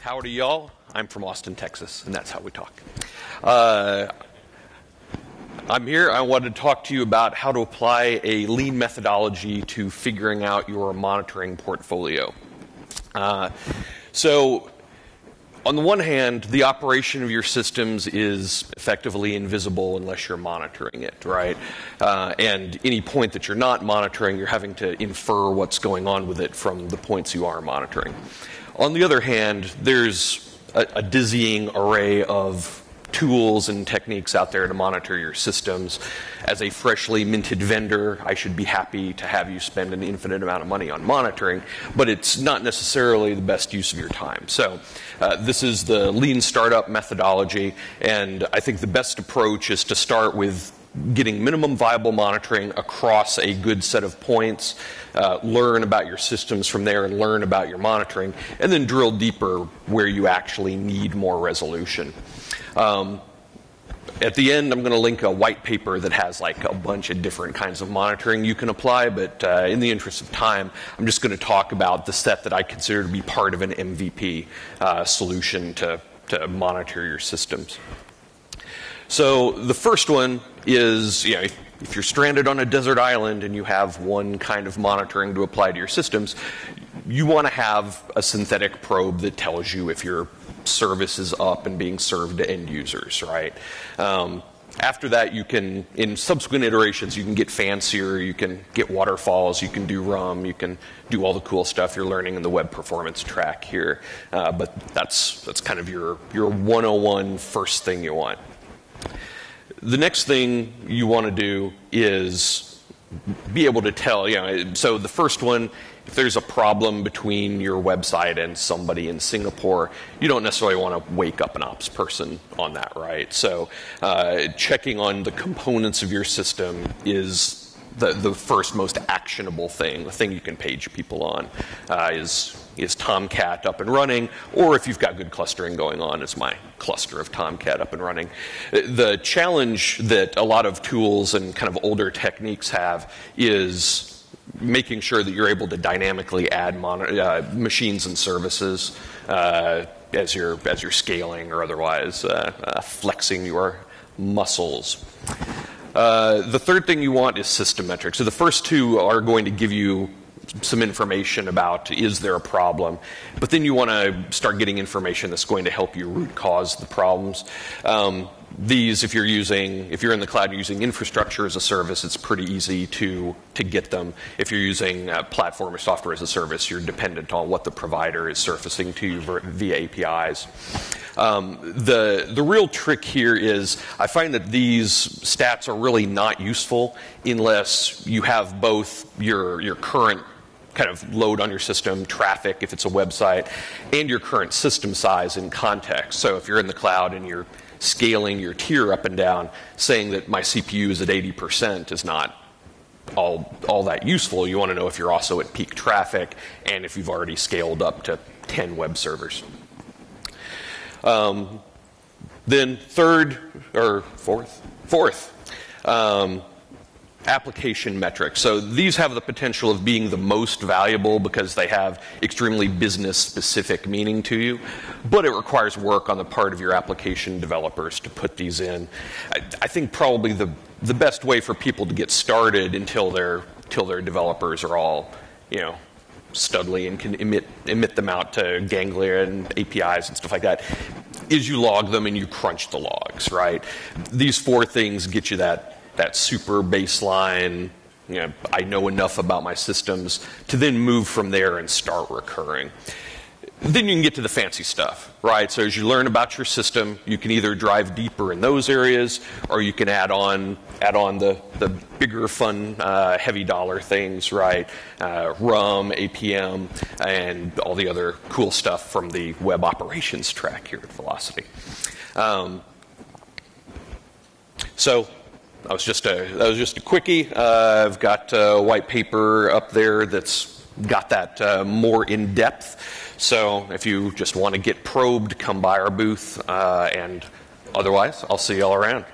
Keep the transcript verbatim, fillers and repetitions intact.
Howdy, y'all. I'm from Austin, Texas, and that's how we talk. Uh, I'm here. I wanted to talk to you about how to apply a lean methodology to figuring out your monitoring portfolio. Uh, so, on the one hand, the operation of your systems is effectively invisible unless you're monitoring it, right? Uh, and any point that you're not monitoring, you're having to infer what's going on with it from the points you are monitoring. On the other hand, there's a, a dizzying array of tools and techniques out there to monitor your systems. As a freshly minted vendor, I should be happy to have you spend an infinite amount of money on monitoring, but it's not necessarily the best use of your time. So uh, this is the lean startup methodology, and I think the best approach is to start with getting minimum viable monitoring across a good set of points, uh, learn about your systems from there and learn about your monitoring, and then drill deeper where you actually need more resolution. Um, at the end, I'm going to link a white paper that has like a bunch of different kinds of monitoring you can apply, but uh, in the interest of time, I'm just going to talk about the set that I consider to be part of an M V P uh, solution to, to monitor your systems. So the first one is, you know, if, if you're stranded on a desert island and you have one kind of monitoring to apply to your systems, you want to have a synthetic probe that tells you if your service is up and being served to end users, right? Um, after that, you can, in subsequent iterations, you can get fancier, you can get waterfalls, you can do RUM, you can do all the cool stuff you're learning in the web performance track here. Uh, but that's, that's kind of your, your one oh one first thing you want. The next thing you want to do is be able to tell, you know, so the first one, if there's a problem between your website and somebody in Singapore, you don't necessarily want to wake up an ops person on that, right? So uh, checking on the components of your system is the, the first most actionable thing, the thing you can page people on uh, is, is Tomcat up and running, or if you've got good clustering going on, is my cluster of Tomcat up and running. The challenge that a lot of tools and kind of older techniques have is making sure that you're able to dynamically add monitor, uh, machines and services uh, as, you're, as you're scaling or otherwise uh, uh, flexing your muscles. Uh, the third thing you want is system metrics. So the first two are going to give you some information about is there a problem, but then you want to start getting information that's going to help you root cause the problems. Um, these, if you're using, if you're in the cloud using infrastructure as a service, it's pretty easy to to get them. If you're using uh, platform or software as a service, you're dependent on what the provider is surfacing to you via A P Is. Um, the the real trick here is I find that these stats are really not useful unless you have both your your current kind of load on your system, traffic if it's a website, and your current system size in context. So if you're in the cloud and you're scaling your tier up and down, saying that my C P U is at eighty percent is not all, all that useful. You want to know if you're also at peak traffic and if you've already scaled up to ten web servers. Um, then third, or fourth, fourth, um, application metrics. So these have the potential of being the most valuable because they have extremely business-specific meaning to you, but it requires work on the part of your application developers to put these in. I, I think probably the, the best way for people to get started until their, until their developers are all, you know, studly and can emit, emit them out to Ganglia and A P Is and stuff like that, is you log them and you crunch the logs, right? These four things get you that that super baseline, you know, I know enough about my systems to then move from there and start recurring. Then you can get to the fancy stuff, right? So as you learn about your system, you can either drive deeper in those areas or you can add on, add on the, the bigger fun, uh, heavy dollar things, right? Uh, RUM, A P M, and all the other cool stuff from the web operations track here at Velocity. Um, so, That was just a, that was just a quickie. Uh, I've got a white paper up there that's got that uh, more in depth. So if you just want to get probed, come by our booth. Uh, and otherwise, I'll see you all around.